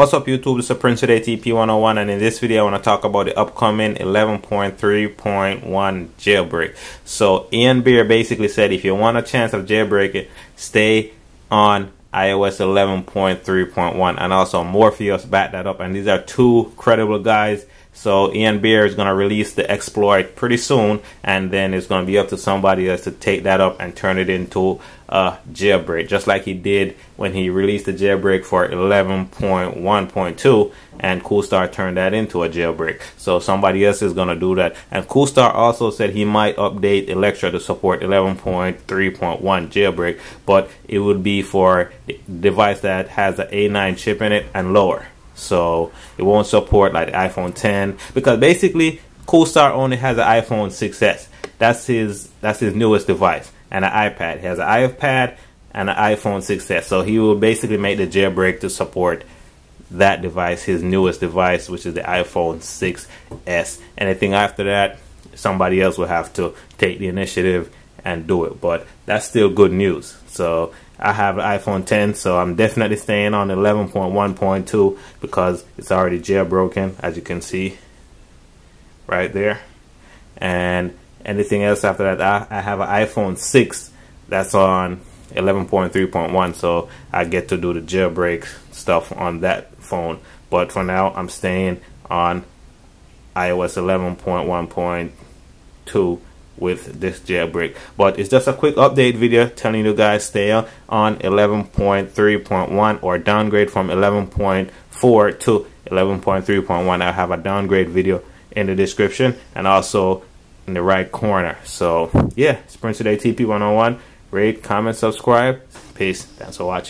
What's up YouTube, this is Prince with ATP101, and in this video I want to talk about the upcoming 11.3.1 jailbreak. So Ian Beer basically said if you want a chance of jailbreaking, stay on iOS 11.3.1, and also Morpheus backed that up, and these are two credible guys. So Ian Beer is going to release the exploit pretty soon, and then it's going to be up to somebody else to take that up and turn it into a jailbreak, just like he did when he released the jailbreak for 11.1.2, and Coolstar turned that into a jailbreak. So somebody else is going to do that. And Coolstar also said he might update Electra to support 11.3.1 jailbreak, but it would be for a device that has an A9 chip in it and lower. So it won't support like the iPhone 10, because basically Coolstar only has an iPhone 6s. That's his newest device, and an iPad. He has an iPad and an iPhone 6s. So he will basically make the jailbreak to support that device, his newest device, which is the iPhone 6s. Anything after that, somebody else will have to take the initiative and do it. But that's still good news. So I have an iPhone 10, so I'm definitely staying on 11.1.2 because it's already jailbroken, as you can see right there. And anything else after that, I have an iPhone 6 that's on 11.3.1, so I get to do the jailbreak stuff on that phone. But for now, I'm staying on iOS 11.1.2. with this jailbreak. But it's just a quick update video telling you guys stay on 11.3.1 or downgrade from 11.4 to 11.3.1. I have a downgrade video in the description and also in the right corner. So yeah, it's Prince with ATP101. Rate, comment, subscribe. Peace. Thanks for watching.